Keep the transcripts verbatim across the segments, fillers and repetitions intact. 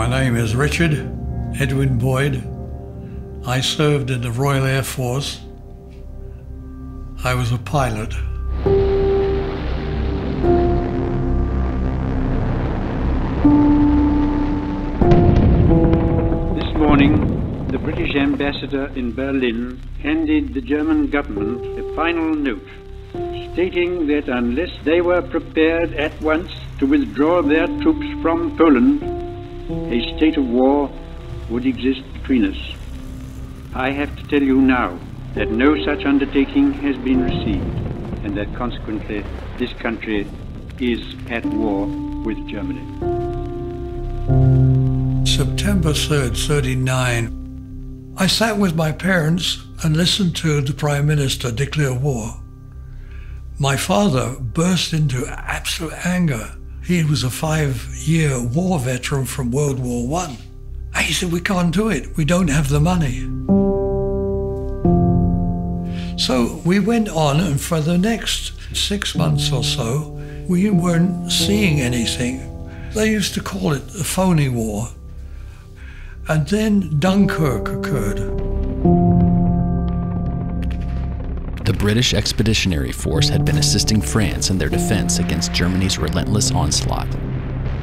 My name is Richard Edwin Boyd. I served in the Royal Air Force. I was a pilot. This morning, the British ambassador in Berlin handed the German government a final note, stating that unless they were prepared at once to withdraw their troops from Poland, a state of war would exist between us. I have to tell you now that no such undertaking has been received, and that consequently this country is at war with Germany. September third, thirty-nine, I sat with my parents and listened to the Prime Minister declare war. My father burst into absolute anger. He was a five-year war veteran from World War One. And he said, we can't do it. We don't have the money. So we went on, and for the next six months or so, we weren't seeing anything. They used to call it the phony war. And then Dunkirk occurred. The British Expeditionary Force had been assisting France in their defense against Germany's relentless onslaught.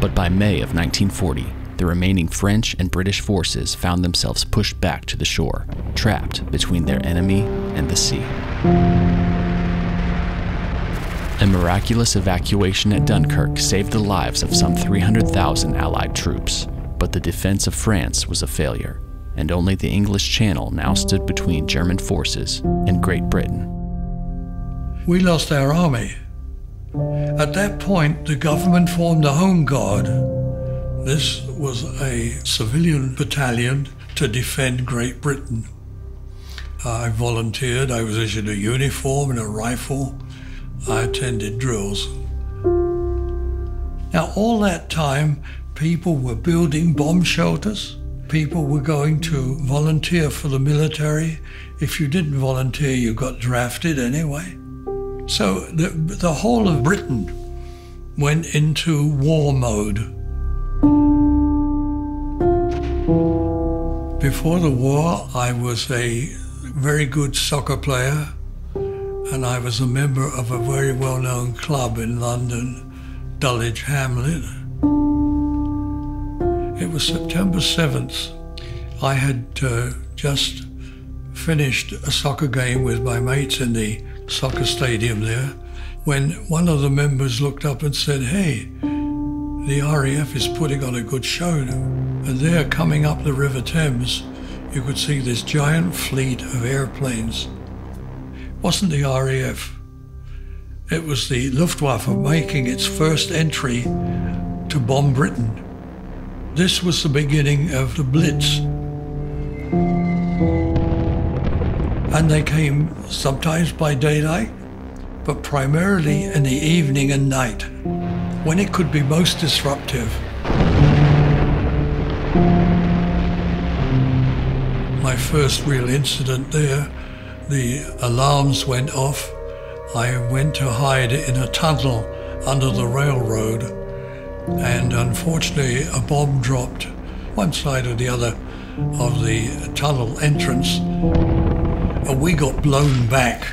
But by May of nineteen forty, the remaining French and British forces found themselves pushed back to the shore, trapped between their enemy and the sea. A miraculous evacuation at Dunkirk saved the lives of some three hundred thousand Allied troops, but the defense of France was a failure, and only the English Channel now stood between German forces and Great Britain. We lost our army. At that point, the government formed the Home Guard. This was a civilian battalion to defend Great Britain. I volunteered. I was issued a uniform and a rifle. I attended drills. Now, all that time, people were building bomb shelters. People were going to volunteer for the military. If you didn't volunteer, you got drafted anyway. So the, the whole of Britain went into war mode. Before the war, I was a very good soccer player, and I was a member of a very well-known club in London, Dulwich Hamlet. It was September seventh. I had uh, just finished a soccer game with my mates in the soccer stadium there, when one of the members looked up and said, hey, the R A F is putting on a good show. And there, coming up the River Thames, you could see this giant fleet of airplanes. It wasn't the R A F. It was the Luftwaffe making its first entry to bomb Britain. This was the beginning of the Blitz. And they came sometimes by daylight, but primarily in the evening and night, when it could be most disruptive. My first real incident there, the alarms went off. I went to hide in a tunnel under the railroad, and unfortunately a bomb dropped one side or the other of the tunnel entrance. And we got blown back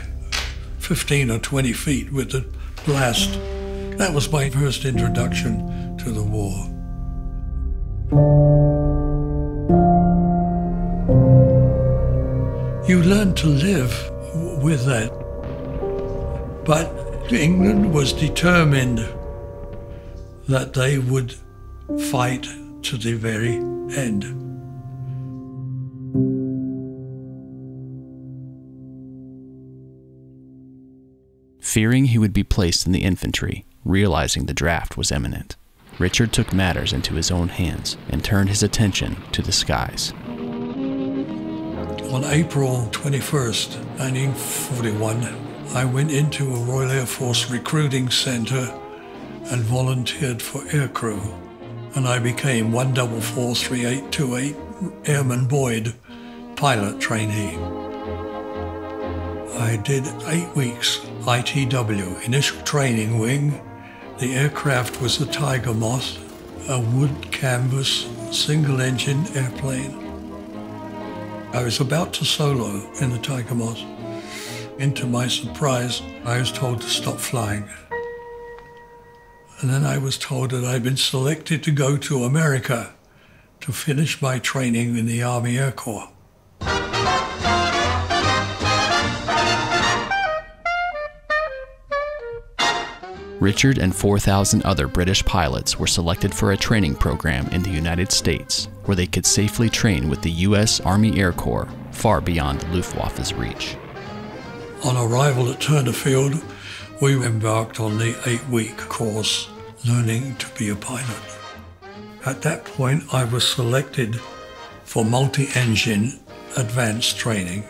fifteen or twenty feet with the blast. That was my first introduction to the war. You learn to live with that. But England was determined that they would fight to the very end. Fearing he would be placed in the infantry, realizing the draft was imminent, Richard took matters into his own hands and turned his attention to the skies. On April twenty-first, nineteen forty-one, I went into a Royal Air Force recruiting center and volunteered for aircrew, and I became one four four three eight two eight Airman Boyd, pilot trainee. I did eight weeks I T W, Initial Training Wing. The aircraft was the Tiger Moth, a wood canvas single-engine airplane. I was about to solo in the Tiger Moth. And to my surprise, I was told to stop flying. And then I was told that I'd been selected to go to America to finish my training in the Army Air Corps. Richard and four thousand other British pilots were selected for a training program in the United States where they could safely train with the U S Army Air Corps far beyond the Luftwaffe's reach. On arrival at Turner Field, we embarked on the eight-week course, learning to be a pilot. At that point, I was selected for multi-engine advanced training.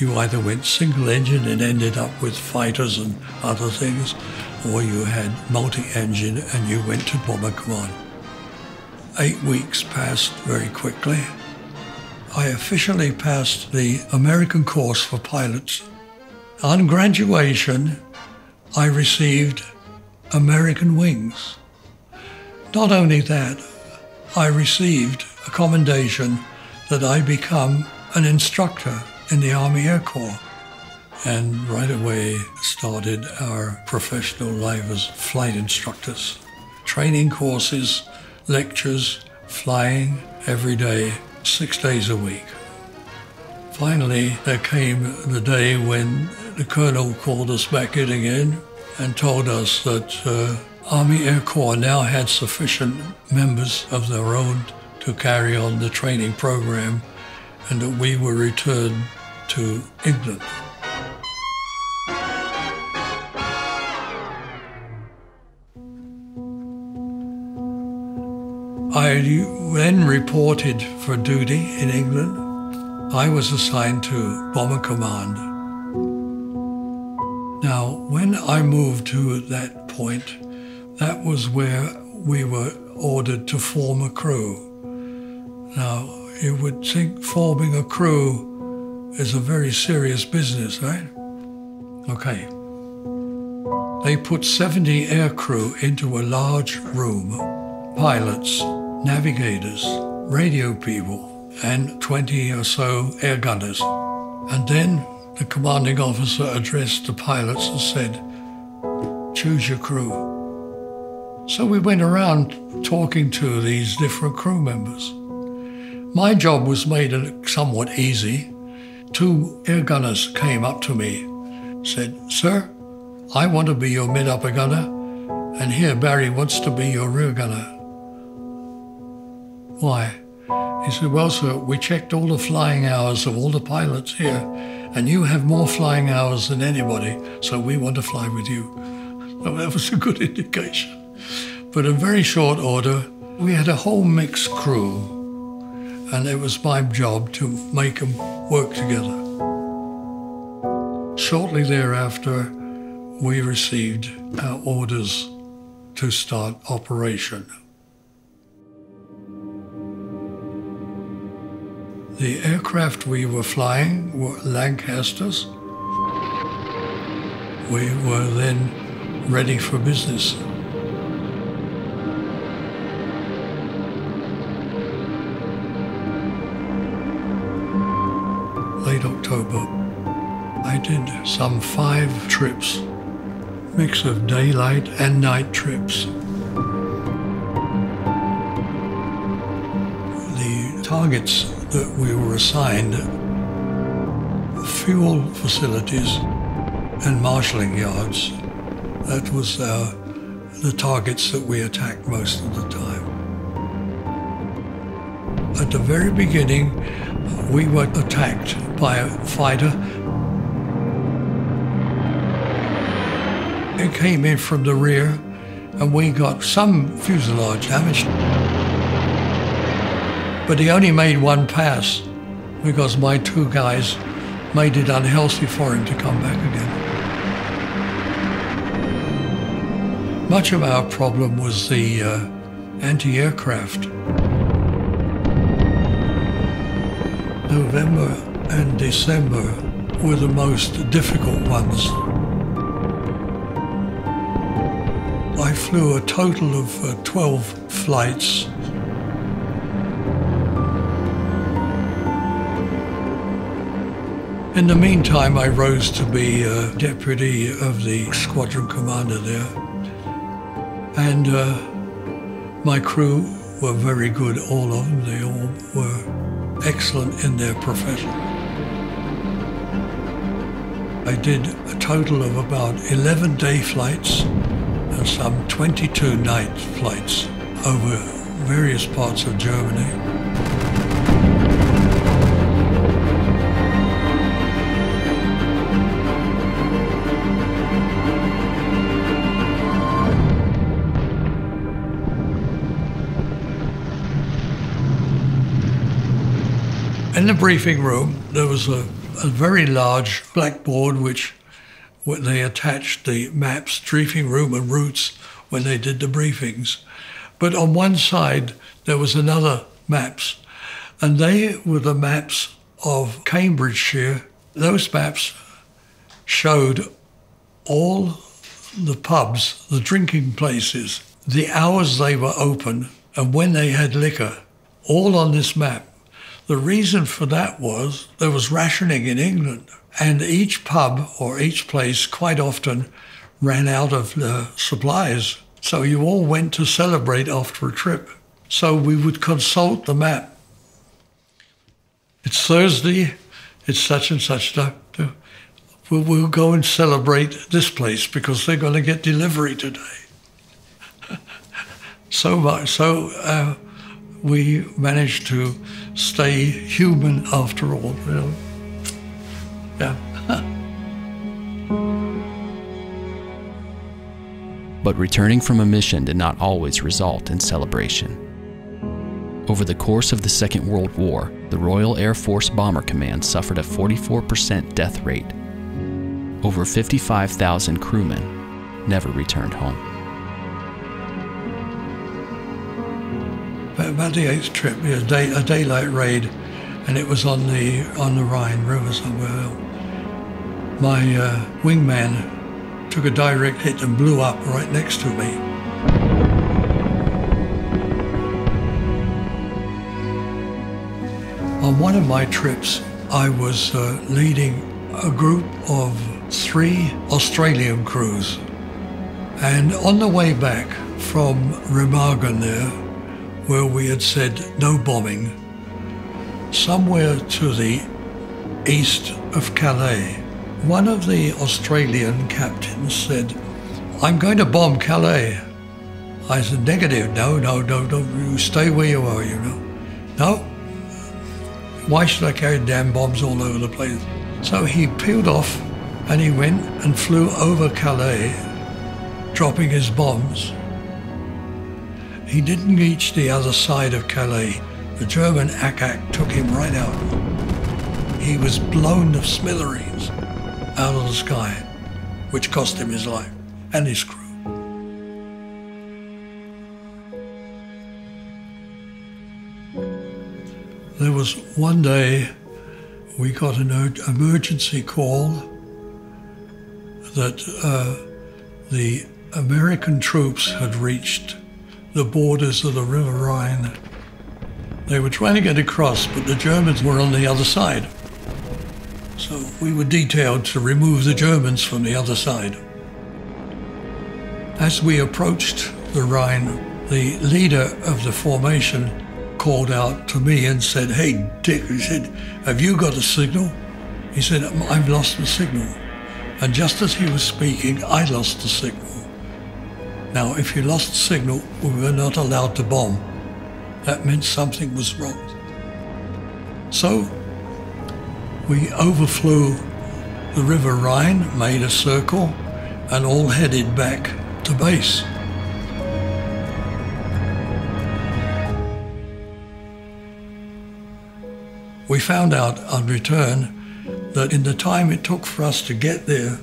You either went single-engine and ended up with fighters and other things, or you had multi-engine and you went to Bomber Command. Eight weeks passed very quickly. I officially passed the American course for pilots. On graduation, I received American wings. Not only that, I received a commendation that I become an instructor in the Army Air Corps. And right away started our professional life as flight instructors. Training courses, lectures, flying every day, six days a week. Finally, there came the day when the colonel called us back in again and told us that uh, Army Air Corps now had sufficient members of their own to carry on the training program and that we were returned to England. I then reported for duty in England. I was assigned to Bomber Command. Now, when I moved to that point, that was where we were ordered to form a crew. Now, you would think forming a crew is a very serious business, right? Okay. They put seventy aircrew into a large room, pilots, navigators, radio people, and twenty or so air gunners. And then the commanding officer addressed the pilots and said, "Choose your crew." So we went around talking to these different crew members. My job was made somewhat easy. Two air gunners came up to me, said, "Sir, I want to be your mid-upper gunner, and here Barry wants to be your rear gunner." "Why?" He said, "Well, sir, we checked all the flying hours of all the pilots here, and you have more flying hours than anybody, so we want to fly with you." So that was a good indication. But in very short order, we had a whole mixed crew, and it was my job to make them work together. Shortly thereafter, we received our orders to start operation. The aircraft we were flying were Lancasters. We were then ready for business. Late October, I did some five trips, mix of daylight and night trips. The targets that we were assigned, fuel facilities and marshalling yards, that was uh, the targets that we attacked most of the time. At the very beginning, we were attacked by a fighter. It came in from the rear, and we got some fuselage damage. But he only made one pass because my two guys made it unhealthy for him to come back again. Much of our problem was the uh, anti-aircraft. November and December were the most difficult ones. I flew a total of uh, twelve flights. In the meantime, I rose to be uh, deputy of the squadron commander there. And uh, my crew were very good, all of them. They all were excellent in their profession. I did a total of about eleven day flights and some twenty-two night flights over various parts of Germany. In the briefing room, there was a, a very large blackboard which they attached the maps, briefing room and routes when they did the briefings. But on one side, there was another maps, and they were the maps of Cambridgeshire. Those maps showed all the pubs, the drinking places, the hours they were open, and when they had liquor, all on this map. The reason for that was there was rationing in England, and each pub or each place quite often ran out of uh, supplies. So you all went to celebrate after a trip. So we would consult the map. It's Thursday, it's such and such. We'll, we'll go and celebrate this place because they're going to get delivery today. So much. So uh, we managed to stay human after all, you know. Yeah. But returning from a mission did not always result in celebration. Over the course of the Second World War, the Royal Air Force Bomber Command suffered a forty-four percent death rate. Over fifty-five thousand crewmen never returned home. About the eighth trip, a, day, a daylight raid, and it was on the on the Rhine River somewhere. My uh, wingman took a direct hit and blew up right next to me. On one of my trips, I was uh, leading a group of three Australian crews, and on the way back from Remagen there, where we had said no bombing, somewhere to the east of Calais, one of the Australian captains said, "I'm going to bomb Calais." I said, "Negative, no, no, no, no, you stay where you are, you know. No, why should I carry damn bombs all over the place?" So he peeled off and he went and flew over Calais, dropping his bombs. He didn't reach the other side of Calais. The German A C A C took him right out. He was blown to smithereens out of the sky, which cost him his life and his crew. There was one day we got an emergency call that uh, the American troops had reached the borders of the River Rhine. They were trying to get across, but the Germans were on the other side. So we were detailed to remove the Germans from the other side. As we approached the Rhine, the leader of the formation called out to me and said, "Hey, Dick," he said, "have you got a signal?" He said, "I've lost the signal." And just as he was speaking, I lost the signal. Now, if you lost the signal, we were not allowed to bomb. That meant something was wrong. So we overflew the River Rhine, made a circle, and all headed back to base. We found out on return that in the time it took for us to get there,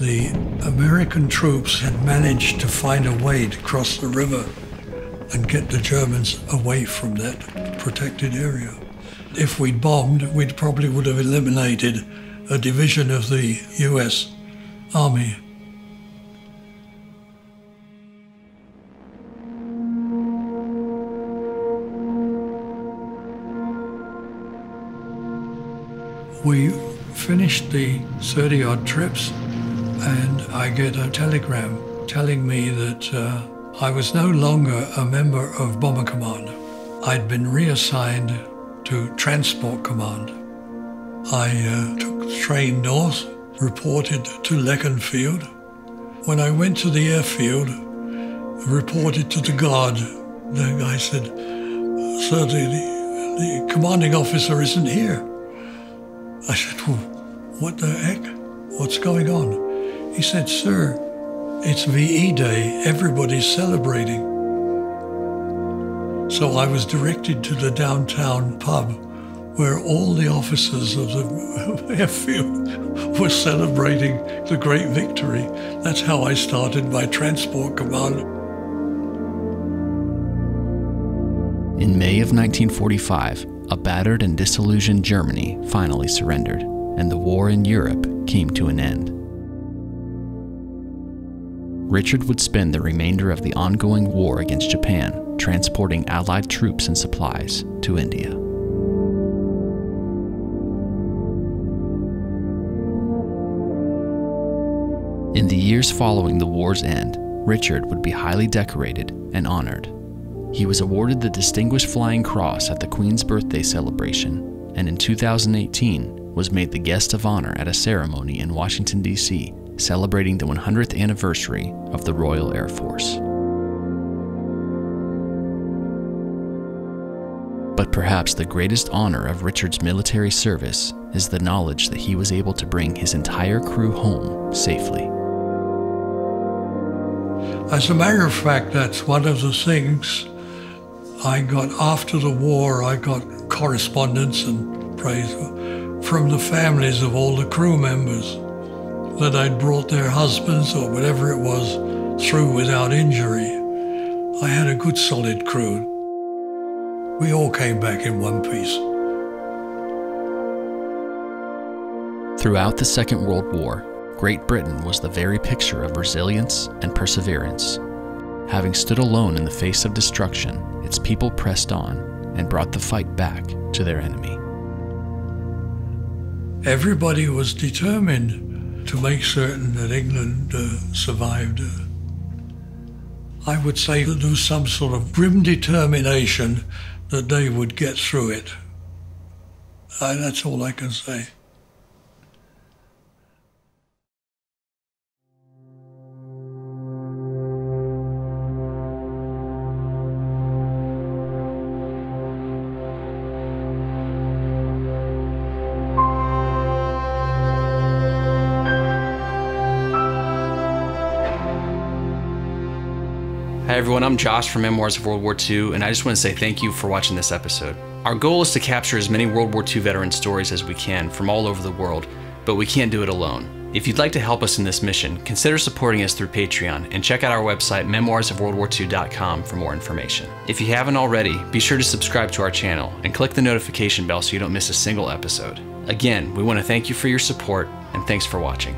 the American troops had managed to find a way to cross the river and get the Germans away from that protected area. If we'd bombed, we probably would have eliminated a division of the U S Army. We finished the thirty odd trips and I get a telegram telling me that uh, I was no longer a member of Bomber Command. I'd been reassigned to Transport Command. I uh, took the train north, reported to Leconfield. When I went to the airfield, reported to the guard, the guy said, "Sir, the, the commanding officer isn't here." I said, "Well, what the heck? What's going on?" He said, "Sir, it's V E Day, everybody's celebrating." So I was directed to the downtown pub where all the officers of the airfield were celebrating the great victory. That's how I started my Transport Command. In May of nineteen forty-five, a battered and disillusioned Germany finally surrendered, and the war in Europe came to an end. Richard would spend the remainder of the ongoing war against Japan transporting Allied troops and supplies to India. In the years following the war's end, Richard would be highly decorated and honored. He was awarded the Distinguished Flying Cross at the Queen's birthday celebration, and in two thousand eighteen was made the guest of honor at a ceremony in Washington, D C, celebrating the one hundredth anniversary of the Royal Air Force. But perhaps the greatest honor of Richard's military service is the knowledge that he was able to bring his entire crew home safely. As a matter of fact, that's one of the things I got after the war. I got correspondence and praise from the families of all the crew members that I'd brought their husbands or whatever it was through without injury. I had a good solid crew. We all came back in one piece. Throughout the Second World War, Great Britain was the very picture of resilience and perseverance. Having stood alone in the face of destruction, its people pressed on and brought the fight back to their enemy. Everybody was determined to make certain that England uh, survived. I would say that there was some sort of grim determination that they would get through it. I, that's all I can say. Hi everyone, I'm Josh from Memoirs of World War Two, and I just want to say thank you for watching this episode. Our goal is to capture as many World War Two veteran stories as we can from all over the world, but we can't do it alone. If you'd like to help us in this mission, consider supporting us through Patreon and check out our website memoirs of world war two dot com for more information. If you haven't already, be sure to subscribe to our channel and click the notification bell so you don't miss a single episode. Again, we want to thank you for your support, and thanks for watching.